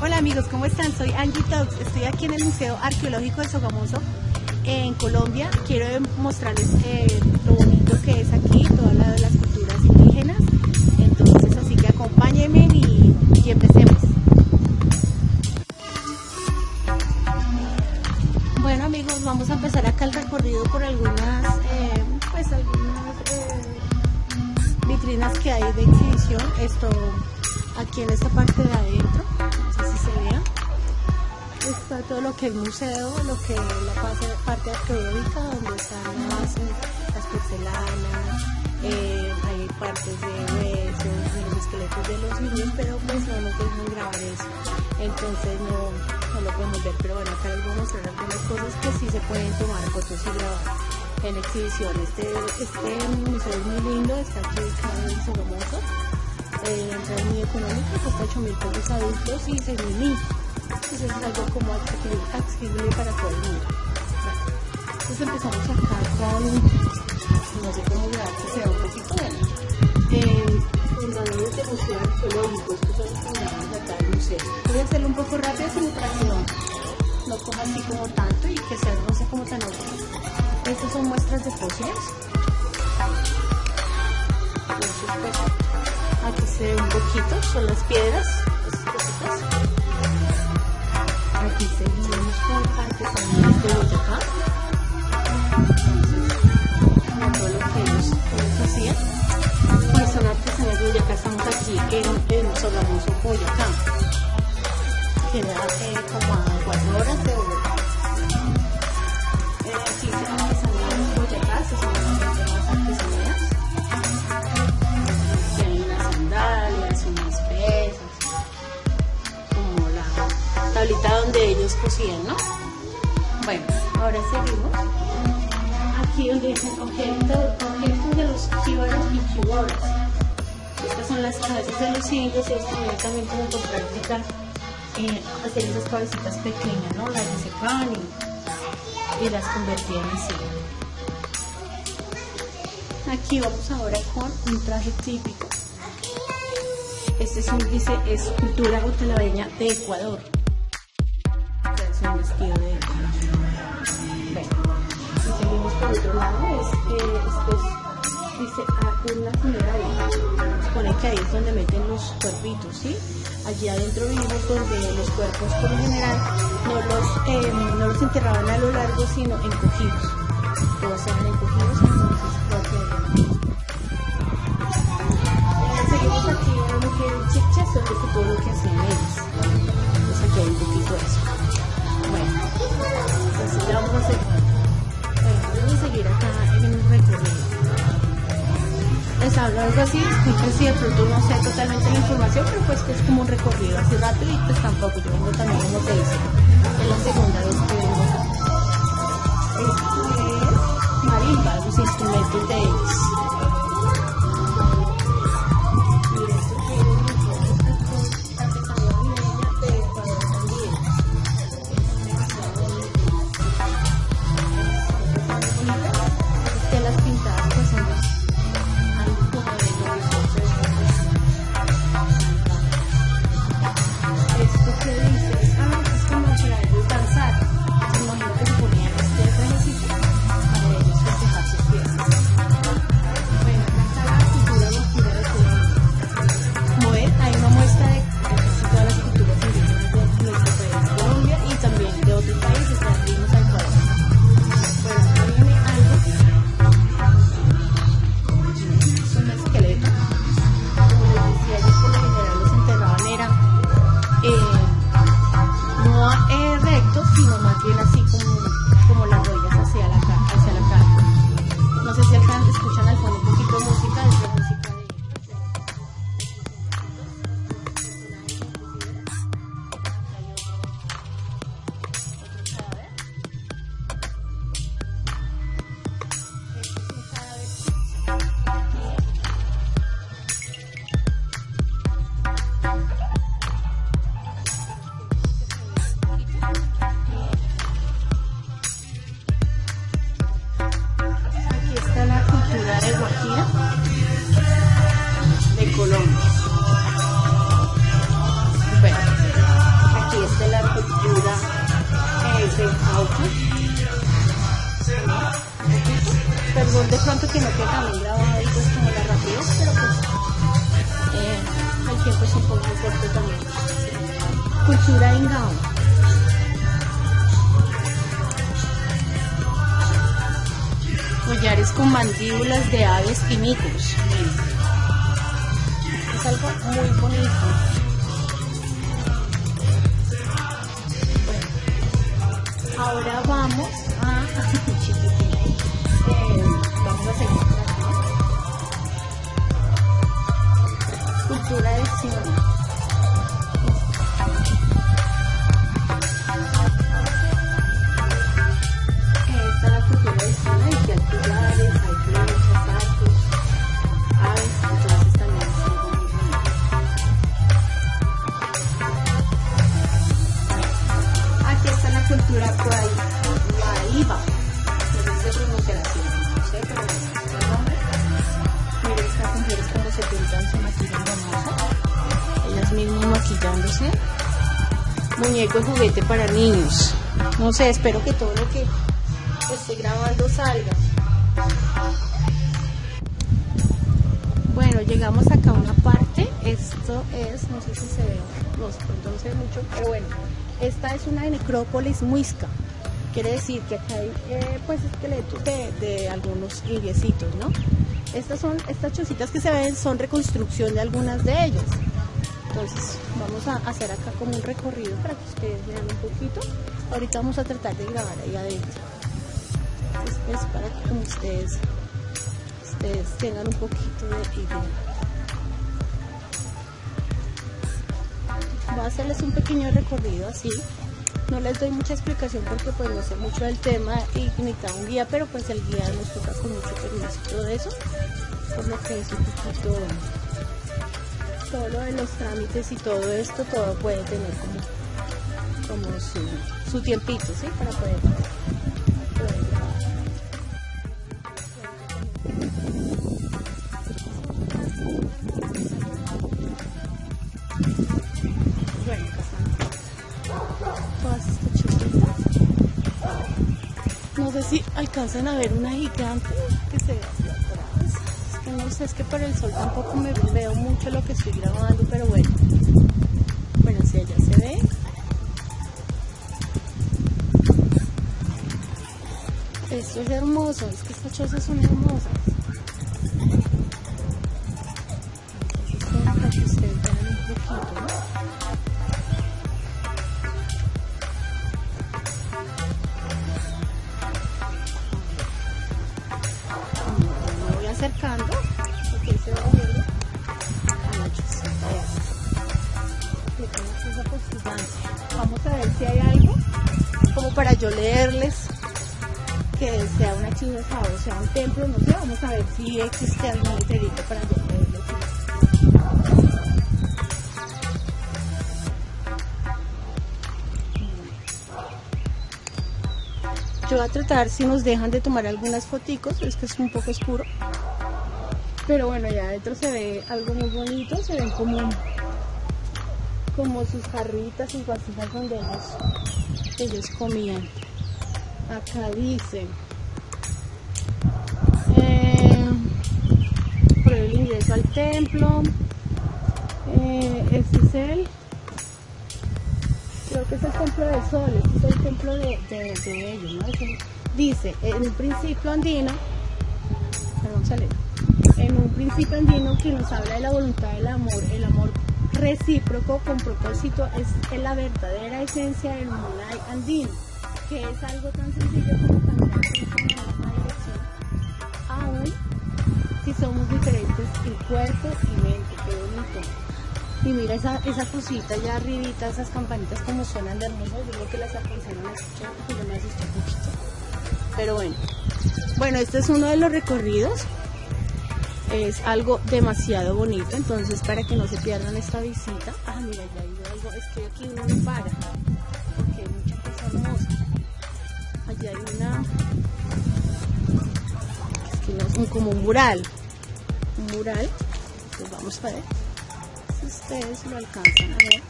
Hola amigos, ¿cómo están? Soy ANGY Tops, estoy aquí en el Museo Arqueológico de Sogamoso, en Colombia. Quiero mostrarles lo bonito que es aquí, todo al lado de las culturas indígenas. Entonces, así que acompáñenme y empecemos. Bueno amigos, vamos a empezar acá el recorrido por algunas vitrinas que hay de exhibición. Esto aquí en esta parte de adentro. Está todo lo que es museo, lo que es la parte arqueológica, donde están las porcelanas, hay partes de huesos, de los esqueletos de los niños, pero pues no nos dejan grabar eso, entonces no lo podemos ver, pero bueno, acá les voy a mostrar algunas cosas que sí se pueden tomar fotos y grabar en exhibición. Este museo es muy lindo, está aquí en Sogamoso, la entrada es muy económica, cuesta 8.000 pesos adultos y 6.000 niños. Entonces es algo como accesible para todo el mundo. Entonces empezamos acá con, no sé cómo grabar, que sea un poquito de fundadores de museo arqueológico. Estos son los fundadores de acá del museo. Voy a hacerlo un poco rápido como para que no coja así como tanto y que sea, no sea como tan obvio. Estas son muestras de fósiles. Aquí se ve un poquito, son las piedras, estas cositas. Aquí seguimos con partes también de Boyacá, con todo lo que ellos hacían. Pues son artesanías de Boyacá, estamos aquí en Sogamoso, Boyacá. Queda como a 4 horas de Boyacá. Aquí se ven artesanías en Boyacá, se son las artesanías. Aquí hay unas sandalias, unas pesas, tablita donde ellos cosían, ¿no? Bueno, ahora seguimos. Aquí donde dicen objetos de los chíbaros y chiboras. Estas son las cabezas de los indios, y ellos también como por práctica hacer esas cabecitas pequeñas, ¿no? Las disecaban y las convertían en sillas. Aquí vamos ahora con un traje típico. Este es un, dice, es cultura hotelareña de Ecuador. Vestido de bueno, seguimos por otro lado, dice una funeraria, se supone que ahí es donde meten los cuerpitos, ¿sí? Allí adentro vivimos donde los cuerpos por lo general no los enterraban a lo largo, sino encogidos, todos eran encogidos, entonces creo que seguimos aquí a lo que es chicha, sobre todo lo que hacen ellos, entonces aquí hay un poquito de eso. Bueno, entonces ya vamos a seguir. Bueno, vamos a seguir acá en un recorrido. Les hablo algo así, disculpen si de pronto no sé totalmente la información, pero pues que es como un recorrido así rápido y pues tampoco, yo vengo también como te dice. Es la segunda vez que vengo acá. Esto es marimba, los instrumentos de ellos. Bueno, cultura Ingao. Collares con mandíbulas de aves pinigos. Es algo muy bonito. Ahora vamos a seguir acá. Cultura de Sion. Esta es la cultura de Sion, hay que alquilares, hay flores, zapatos, aves, entonces también es algo muy bonito. Aquí está la cultura Guaíba. Se pintan, se maquillan hermoso, ellas mismas maquillándose. Muñeco de juguete para niños. No sé, espero que todo lo que esté grabando salga. Bueno, llegamos acá a una parte. Esto es, no sé si se ve, no sé, no sé mucho, pero bueno, esta es una necrópolis muisca. Quiere decir que acá hay pues esqueletos de algunos indiecitos, ¿no? Estas chocitas que se ven son reconstrucción de algunas de ellas. Entonces vamos a hacer acá como un recorrido para que ustedes vean un poquito. Ahorita vamos a tratar de grabar ahí adentro. Es para que como ustedes tengan un poquito de idea. Voy a hacerles un pequeño recorrido así. No les doy mucha explicación porque pues no sé mucho del tema y necesitaba un guía, pero pues el guía nos toca con mucho permiso y todo eso, por lo que es un poquito todo lo de los trámites y todo esto, todo puede tener como su tiempito, ¿sí? Para poder alcanzan a ver una gigante que se ve hacia atrás. Es que no sé, es que por el sol tampoco me veo mucho lo que estoy grabando, pero bueno, si allá se ve. Esto es hermoso, es que estas chozas son hermosas. Para que ustedes vean un poquito, ¿no? Acercando, porque se va viendo a la chocita de agua. Le tenemos esa posibilidad. Vamos a ver si hay algo como para yo leerles, que sea una chiveza o sea un templo, no sé, vamos a ver si existe algún literito para yo leerles. Yo voy a tratar, si nos dejan, de tomar algunas foticos, es que es un poco oscuro. Pero bueno, allá adentro se ve algo muy bonito, se ven como sus jarritas, sus vasijas donde ellos comían. Acá dice, por el ingreso al templo, este es el... Creo que es el templo del sol, este es el templo de ellos, ¿no? Dice, en un principio andino, que nos habla de la voluntad del amor, el amor recíproco con propósito es la verdadera esencia del Mulay andino, que es algo tan sencillo como caminar en la misma dirección, aún si somos diferentes en cuerpo y mente. Qué bonito. Y mira esa cosita allá arribita, esas campanitas como suenan de hermoso. Yo creo que las alcanzaron a escuchar porque yo me asusté un poquito. Pero bueno, este es uno de los recorridos. Es algo demasiado bonito, entonces para que no se pierdan esta visita. Ah, mira, ya hay algo, es que aquí uno no para, porque hay mucha cosa hermosa. Allá hay como un mural, pues vamos a ver si ustedes lo alcanzan a ver.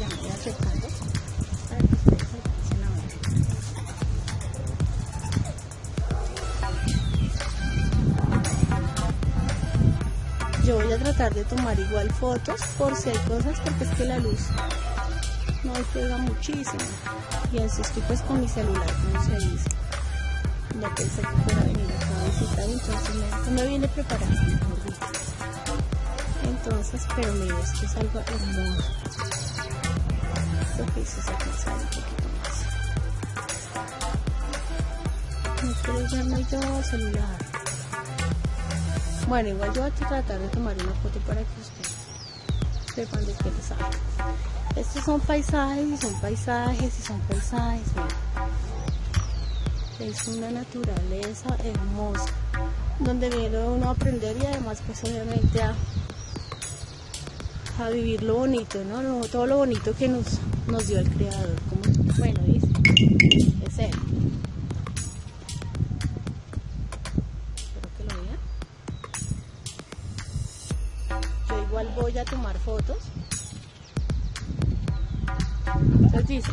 Ya me voy acercando para que ustedes alcancen a ver. tratar de tomar igual fotos por si hay cosas, porque es que la luz no pega muchísimo. Y así estoy pues con mi celular, como se dice. No pensé que fuera a venir acá a visitar, entonces me viene preparada. Entonces, pero mira, esto es algo hermoso. Lo que hice es alcanzar un poquito más. No quiero llamarme yo celular. Bueno, igual yo voy a tratar de tomar una foto para que ustedes sepan de qué les hablo. Estos son paisajes y son paisajes y son paisajes. Mira. Es una naturaleza hermosa, donde viene uno a aprender y además pues obviamente a vivir lo bonito, ¿no? Todo lo bonito que nos dio el creador, como bueno dice, es él. Espero que lo vean. Yo igual voy a tomar fotos. Entonces dice,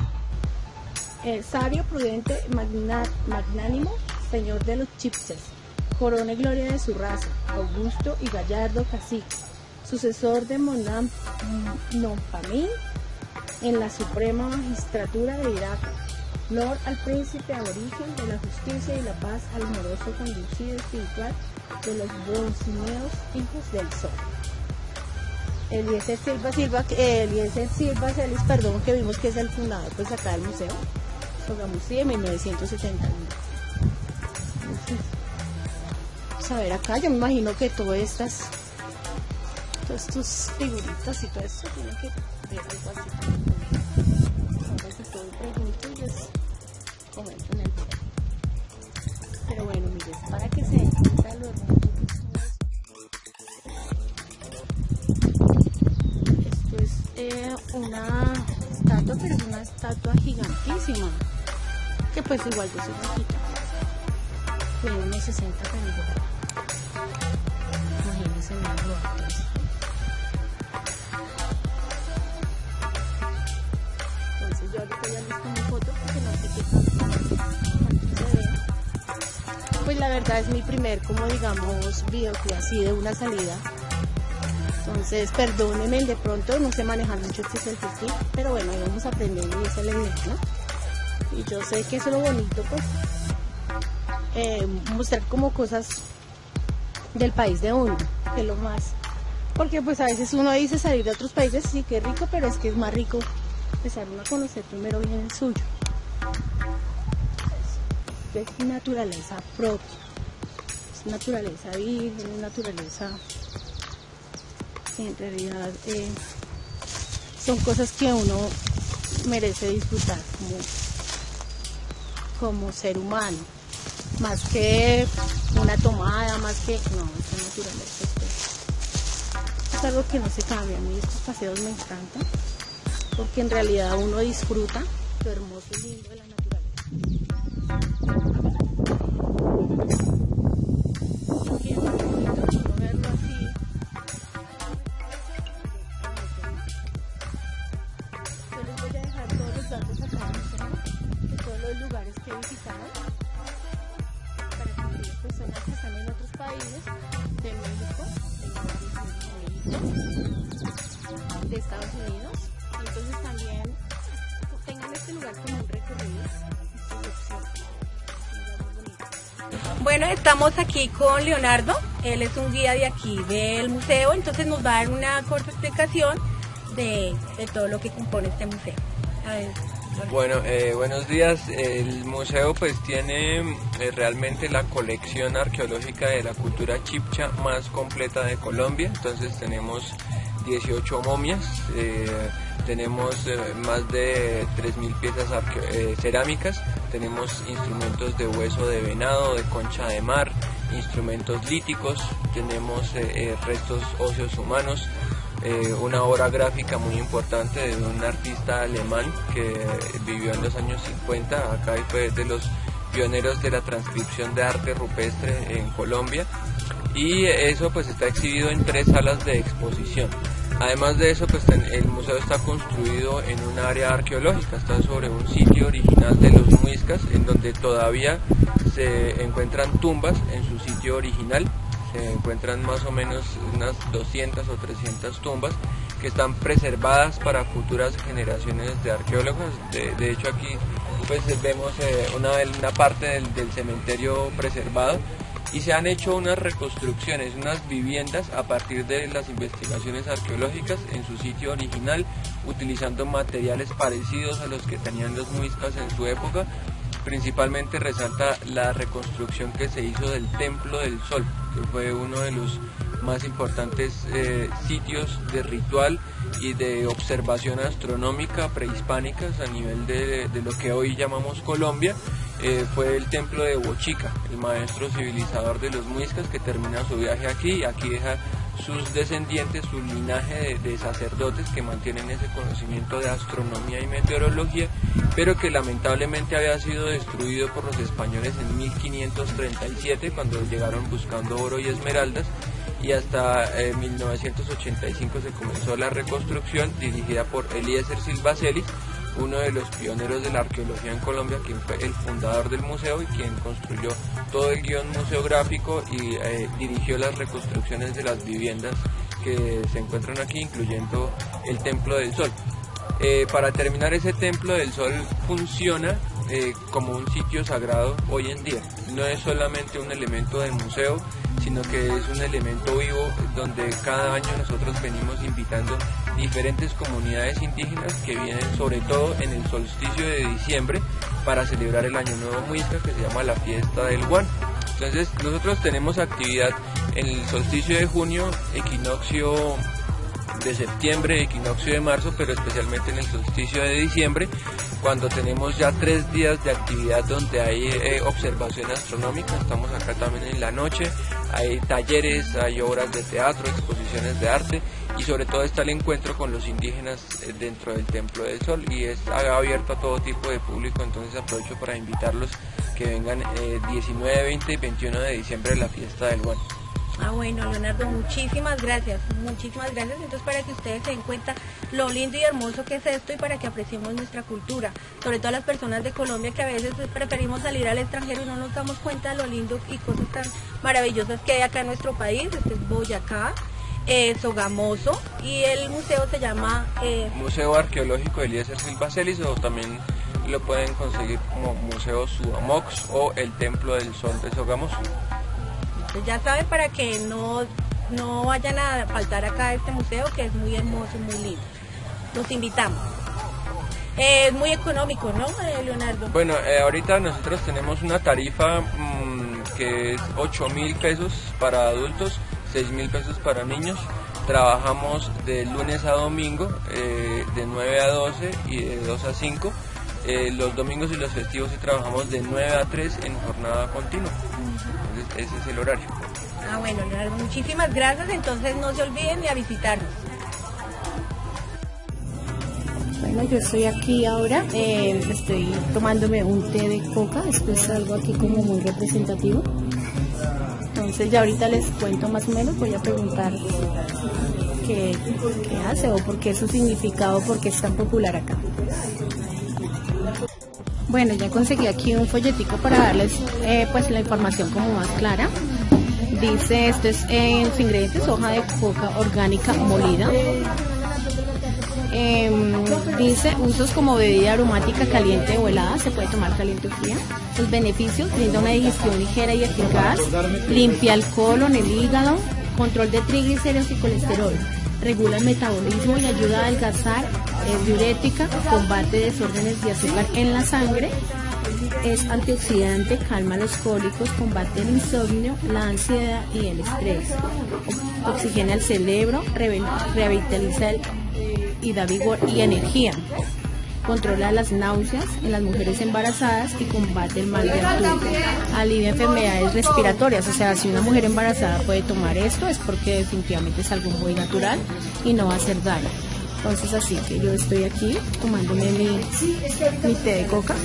sabio, prudente, magnánimo, señor de los chipses, corona y gloria de su raza, augusto y gallardo cacique, sucesor de Nompamín en la suprema magistratura de Iraca, honor al príncipe aborigen de la justicia y la paz al amoroso conducido espiritual de los bronceados hijos del sol. Eliécer Silva Celis, perdón, que vimos que es el fundador pues acá del museo Sogamoso de 1971. Vamos a ver acá, yo me imagino que todas estas figuritas y todo esto tienen que ver algo así. Ahora si todo pregunto y les comento en el video. Pero bueno, miren, para que se den cuenta lo hermoso. Una estatua, pero es una estatua gigantísima, que pues igual yo soy bajita, de unos 60 cm, imagínense en algo antes. Entonces yo ahorita ya les tomo foto porque no sé qué tanto se ve. Pues la verdad es mi primer, como digamos, video que así de una salida. Entonces, perdónenme, de pronto no sé manejar mucho este selfie, pero bueno, ahí vamos aprendiendo y es el inglés, ¿no? Y yo sé que eso es lo bonito, pues, mostrar como cosas del país de uno, que es lo más. Porque pues a veces uno dice salir de otros países, sí, que rico, pero es que es más rico empezar uno a conocer primero bien el suyo. Entonces, es naturaleza propia, es naturaleza virgen, es naturaleza... En realidad son cosas que uno merece disfrutar como ser humano, más que una tomada, más que no, es naturaleza. Es algo que no se cambia. A mí estos paseos me encantan porque en realidad uno disfruta lo hermoso y lindo de la naturaleza. De Estados Unidos, y entonces también tengan este lugar como un recorrido. Bueno, estamos aquí con Leonardo, él es un guía de aquí del museo, entonces nos va a dar una corta explicación de todo lo que compone este museo. A ver, bueno, buenos días. El museo pues tiene realmente la colección arqueológica de la cultura chipcha más completa de Colombia. Entonces tenemos 18 momias, tenemos más de 3.000 piezas cerámicas, tenemos instrumentos de hueso de venado, de concha de mar, instrumentos líticos, tenemos restos óseos humanos, una obra gráfica muy importante de un artista alemán que vivió en los años 50 acá y fue de los pioneros de la transcripción de arte rupestre en Colombia, y eso pues está exhibido en 3 salas de exposición. Además de eso, pues el museo está construido en un área arqueológica, está sobre un sitio original de los muiscas en donde todavía se encuentran tumbas en su sitio original. se encuentran más o menos unas 200 o 300 tumbas que están preservadas para futuras generaciones de arqueólogos. De hecho, aquí pues vemos una parte del cementerio preservado, y se han hecho unas reconstrucciones, unas viviendas a partir de las investigaciones arqueológicas en su sitio original, utilizando materiales parecidos a los que tenían los muiscas en su época. Principalmente resalta la reconstrucción que se hizo del Templo del Sol, que fue uno de los más importantes sitios de ritual y de observación astronómica prehispánicas a nivel de lo que hoy llamamos Colombia. Fue el templo de Bochica, el maestro civilizador de los muiscas, que termina su viaje aquí, y aquí deja sus descendientes, su linaje de sacerdotes que mantienen ese conocimiento de astronomía y meteorología, pero que lamentablemente había sido destruido por los españoles en 1537 cuando llegaron buscando oro y esmeraldas, y hasta 1985 se comenzó la reconstrucción dirigida por Eliécer Silva Celis, uno de los pioneros de la arqueología en Colombia, quien fue el fundador del museo y quien construyó todo el guión museográfico y dirigió las reconstrucciones de las viviendas que se encuentran aquí, incluyendo el Templo del Sol. Para terminar, ese Templo del Sol funciona como un sitio sagrado hoy en día. No es solamente un elemento de museo, sino que es un elemento vivo donde cada año nosotros venimos invitando diferentes comunidades indígenas que vienen sobre todo en el solsticio de diciembre para celebrar el año nuevo muisca, que se llama la Fiesta del Huan. Entonces nosotros tenemos actividad en el solsticio de junio, equinoccio de septiembre, equinoccio de marzo, pero especialmente en el solsticio de diciembre, cuando tenemos ya 3 días de actividad donde hay observación astronómica. Estamos acá también en la noche, hay talleres, hay obras de teatro, exposiciones de arte, y sobre todo está el encuentro con los indígenas dentro del Templo del Sol, y es abierto a todo tipo de público. Entonces aprovecho para invitarlos que vengan 19, 20 y 21 de diciembre a la Fiesta del Huan. Ah, bueno, Leonardo, muchísimas gracias, muchísimas gracias. Entonces, para que ustedes se den cuenta lo lindo y hermoso que es esto, y para que apreciemos nuestra cultura, sobre todo las personas de Colombia, que a veces preferimos salir al extranjero y no nos damos cuenta de lo lindo y cosas tan maravillosas que hay acá en nuestro país. Este es Boyacá, Sogamoso, y el museo se llama... Museo Arqueológico de Eliécer Silva Celis, o también lo pueden conseguir como Museo Sogamox o el Templo del Sol de Sogamoso. Ya saben, para que no vayan a faltar acá a este museo, que es muy hermoso, muy lindo. Los invitamos. Es muy económico, ¿no, Leonardo? Bueno, ahorita nosotros tenemos una tarifa que es 8.000 pesos para adultos, 6.000 pesos para niños. Trabajamos de lunes a domingo, de 9 a 12 y de 2 a 5. Los domingos y los festivos sí trabajamos de 9 a 3 en jornada continua. Entonces, ese es el horario. Ah, bueno, Leonardo, muchísimas gracias. Entonces no se olviden de a visitarnos. Bueno, yo estoy aquí ahora, estoy tomándome un té de coca, después algo aquí como muy representativo. Entonces ya ahorita les cuento más o menos, voy a preguntar qué hace o por qué es su significado, por qué es tan popular acá. Bueno, ya conseguí aquí un folletico para darles pues la información como más clara. Dice, esto es en los ingredientes, hoja de coca orgánica molida. Dice, usos como bebida aromática caliente o helada, se puede tomar caliente o fría. Los beneficios, brinda una digestión ligera y eficaz, limpia el colon, el hígado, control de triglicéridos y colesterol, regula el metabolismo y ayuda a adelgazar, es diurética, combate desórdenes de azúcar en la sangre, es antioxidante, calma los cólicos, combate el insomnio, la ansiedad y el estrés, oxigena el cerebro, revitaliza y da vigor y energía, controla las náuseas en las mujeres embarazadas y combate el mal de altura, alivia enfermedades respiratorias. O sea, si una mujer embarazada puede tomar esto, es porque definitivamente es algo muy natural y no va a hacer daño. Entonces, así que yo estoy aquí tomándome mi té de coca.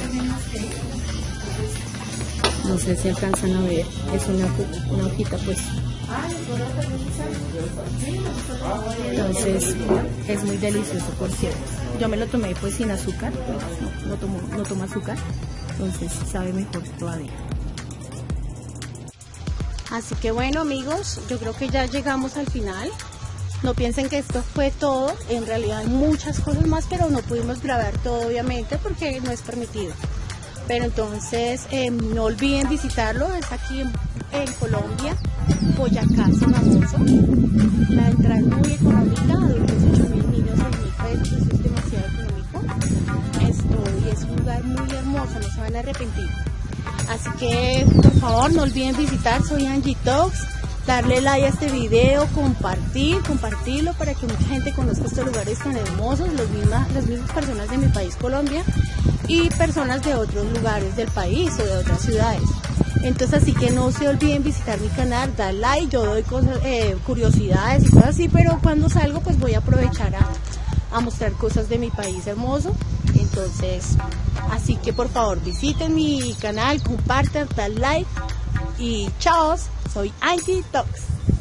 No sé si alcanzan a ver, es una hojita pues. Entonces es muy delicioso, por cierto. Yo me lo tomé pues sin azúcar, no tomo azúcar, entonces sabe mejor todavía. Así que bueno, amigos, yo creo que ya llegamos al final. No piensen que esto fue todo, en realidad hay muchas cosas más, pero no pudimos grabar todo, obviamente, porque no es permitido. Pero entonces no olviden visitarlo, es aquí en Colombia, Boyacá, Sogamoso. La entrada es muy económica, adultos 8.000, niños 6.000 pesos, eso es demasiado económico. Y es un lugar muy hermoso, no se van a arrepentir. Así que por favor no olviden visitar, soy ANGY Tops, darle like a este video, compartirlo para que mucha gente conozca estos lugares tan hermosos, las mismas personas de mi país Colombia y personas de otros lugares del país o de otras ciudades. Entonces así que no se olviden visitar mi canal, dar like, yo doy cosas, curiosidades y cosas así, pero cuando salgo pues voy a aprovechar a mostrar cosas de mi país hermoso. Entonces, así que por favor visiten mi canal, compartan, dan like y chao, soy ANGY Tops.